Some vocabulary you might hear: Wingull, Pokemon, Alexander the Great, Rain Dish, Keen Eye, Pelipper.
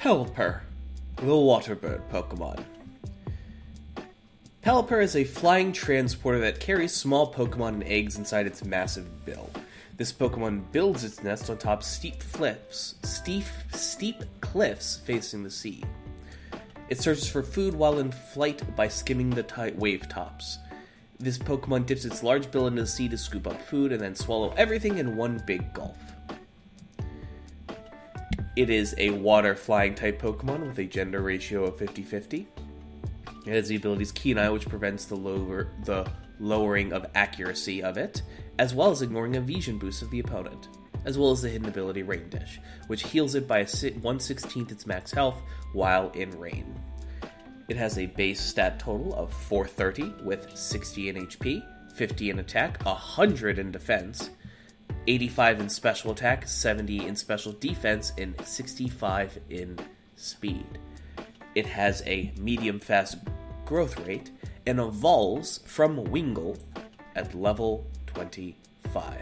Pelipper, the water bird Pokemon. Pelipper is a flying transporter that carries small Pokemon and eggs inside its massive bill. This Pokemon builds its nest on top steep cliffs facing the sea. It searches for food while in flight by skimming the wave tops. This Pokemon dips its large bill into the sea to scoop up food and then swallow everything in one big gulp. It is a water flying type Pokemon with a gender ratio of 50-50. It has the abilities Keen Eye, which prevents the lowering of accuracy of it, as well as ignoring a vision boost of the opponent, as well as the hidden ability Rain Dish, which heals it by 1/16th its max health while in rain. It has a base stat total of 430 with 60 in HP, 50 in attack, 100 in defense, 85 in special attack, 70 in special defense, and 65 in speed. It has a medium-fast growth rate and evolves from Wingull at level 25.